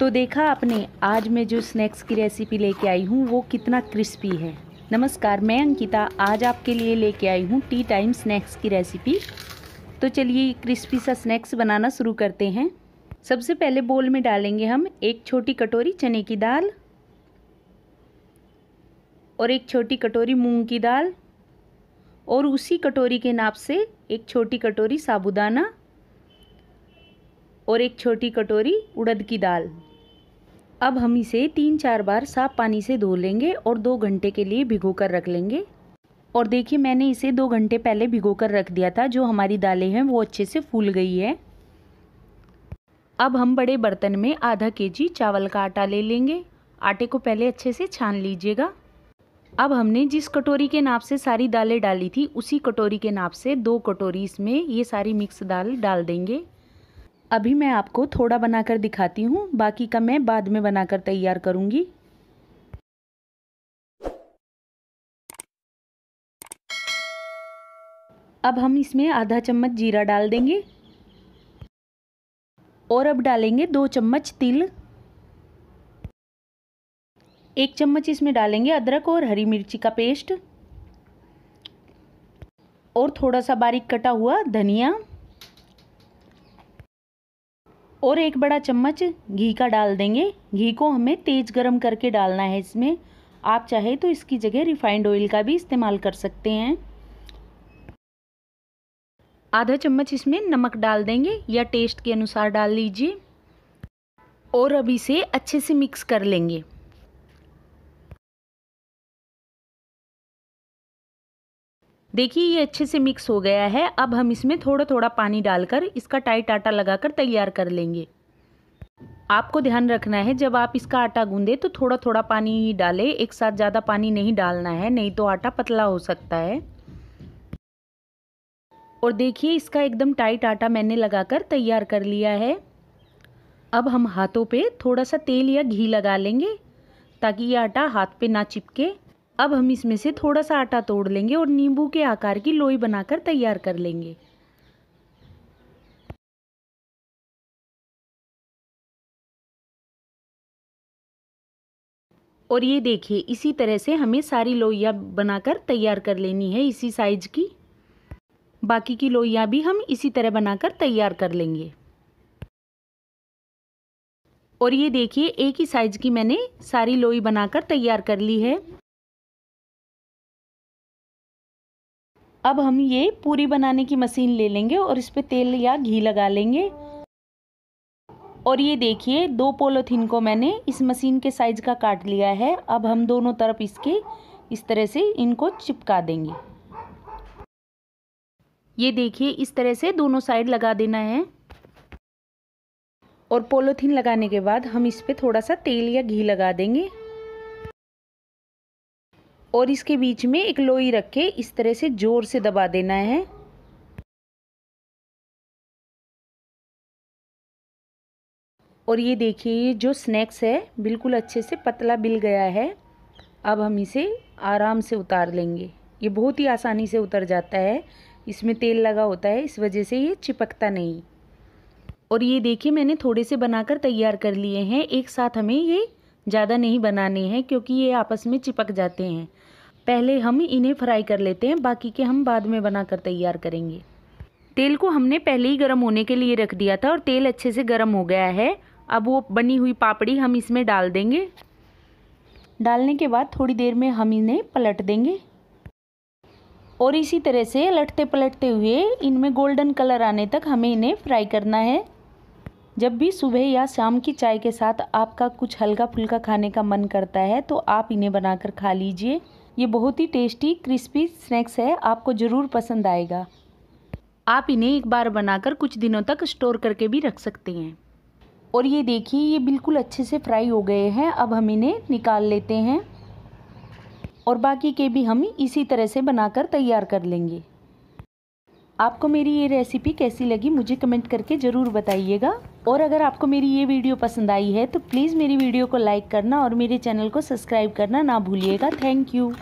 तो देखा आपने आज मैं जो स्नैक्स की रेसिपी लेके आई हूँ वो कितना क्रिस्पी है। नमस्कार, मैं अंकिता आज आपके लिए लेके आई हूँ टी टाइम स्नैक्स की रेसिपी। तो चलिए क्रिस्पी सा स्नैक्स बनाना शुरू करते हैं। सबसे पहले बोल में डालेंगे हम एक छोटी कटोरी चने की दाल और एक छोटी कटोरी मूंग की दाल और उसी कटोरी के नाप से एक छोटी कटोरी साबुदाना और एक छोटी कटोरी उड़द की दाल। अब हम इसे 3-4 बार साफ पानी से धो लेंगे और 2 घंटे के लिए भिगो कर रख लेंगे। और देखिए मैंने इसे 2 घंटे पहले भिगो कर रख दिया था। जो हमारी दालें हैं वो अच्छे से फूल गई है। अब हम बड़े बर्तन में आधा केजी चावल का आटा ले लेंगे। आटे को पहले अच्छे से छान लीजिएगा। अब हमने जिस कटोरी के नाप से सारी दालें डाली थी उसी कटोरी के नाप से 2 कटोरी इसमें ये सारी मिक्स दाल डाल देंगे। अभी मैं आपको थोड़ा बनाकर दिखाती हूँ, बाकी का मैं बाद में बनाकर तैयार करूँगी। अब हम इसमें आधा चम्मच जीरा डाल देंगे और अब डालेंगे 2 चम्मच तिल, 1 चम्मच इसमें डालेंगे अदरक और हरी मिर्ची का पेस्ट और थोड़ा सा बारीक कटा हुआ धनिया और 1 बड़ा चम्मच घी का डाल देंगे। घी को हमें तेज़ गरम करके डालना है इसमें। आप चाहे तो इसकी जगह रिफाइंड ऑयल का भी इस्तेमाल कर सकते हैं। आधा चम्मच इसमें नमक डाल देंगे या टेस्ट के अनुसार डाल लीजिए और अब इसे अच्छे से मिक्स कर लेंगे। देखिए ये अच्छे से मिक्स हो गया है। अब हम इसमें थोड़ा थोड़ा पानी डालकर इसका टाइट आटा लगाकर तैयार कर लेंगे। आपको ध्यान रखना है जब आप इसका आटा गूंदे तो थोड़ा थोड़ा पानी ही डालें, एक साथ ज़्यादा पानी नहीं डालना है, नहीं तो आटा पतला हो सकता है। और देखिए इसका एकदम टाइट आटा मैंने लगाकर तैयार कर लिया है। अब हम हाथों पे थोड़ा सा तेल या घी लगा लेंगे ताकि ये आटा हाथ पे ना चिपके। अब हम इसमें से थोड़ा सा आटा तोड़ लेंगे और नींबू के आकार की लोई बनाकर तैयार कर लेंगे। और ये देखिए इसी तरह से हमें सारी लोइयाँ बनाकर तैयार कर लेनी है इसी साइज की। बाकी की लोइयाँ भी हम इसी तरह बनाकर तैयार कर लेंगे। और ये देखिए एक ही साइज की मैंने सारी लोई बनाकर तैयार कर ली है। अब हम ये पूरी बनाने की मशीन ले लेंगे और इस पे तेल या घी लगा लेंगे। और ये देखिए 2 पॉलीथीन को मैंने इस मशीन के साइज का काट लिया है। अब हम दोनों तरफ इसके इस तरह से इनको चिपका देंगे। ये देखिए इस तरह से दोनों साइड लगा देना है। और पॉलीथीन लगाने के बाद हम इस पे थोड़ा सा तेल या घी लगा देंगे और इसके बीच में एक लोई रख के इस तरह से जोर से दबा देना है। और ये देखिए ये जो स्नैक्स है बिल्कुल अच्छे से पतला बिल गया है। अब हम इसे आराम से उतार लेंगे। ये बहुत ही आसानी से उतर जाता है, इसमें तेल लगा होता है इस वजह से ये चिपकता नहीं। और ये देखिए मैंने थोड़े से बनाकर तैयार कर लिए हैं। एक साथ हमें ये ज़्यादा नहीं बनाने हैं क्योंकि ये आपस में चिपक जाते हैं। पहले हम इन्हें फ्राई कर लेते हैं, बाकी के हम बाद में बनाकर तैयार करेंगे। तेल को हमने पहले ही गर्म होने के लिए रख दिया था और तेल अच्छे से गर्म हो गया है। अब वो बनी हुई पापड़ी हम इसमें डाल देंगे। डालने के बाद थोड़ी देर में हम इन्हें पलट देंगे और इसी तरह से लटते पलटते हुए इनमें गोल्डन कलर आने तक हमें इन्हें फ्राई करना है। जब भी सुबह या शाम की चाय के साथ आपका कुछ हल्का फुल्का खाने का मन करता है तो आप इन्हें बनाकर खा लीजिए। ये बहुत ही टेस्टी क्रिस्पी स्नैक्स है, आपको ज़रूर पसंद आएगा। आप इन्हें एक बार बनाकर कुछ दिनों तक स्टोर करके भी रख सकते हैं। और ये देखिए ये बिल्कुल अच्छे से फ्राई हो गए हैं। अब हम इन्हें निकाल लेते हैं और बाकी के भी हम इसी तरह से बनाकर तैयार कर लेंगे। आपको मेरी ये रेसिपी कैसी लगी मुझे कमेंट करके ज़रूर बताइएगा। और अगर आपको मेरी ये वीडियो पसंद आई है तो प्लीज़ मेरी वीडियो को लाइक करना और मेरे चैनल को सब्सक्राइब करना ना भूलिएगा। Thank you.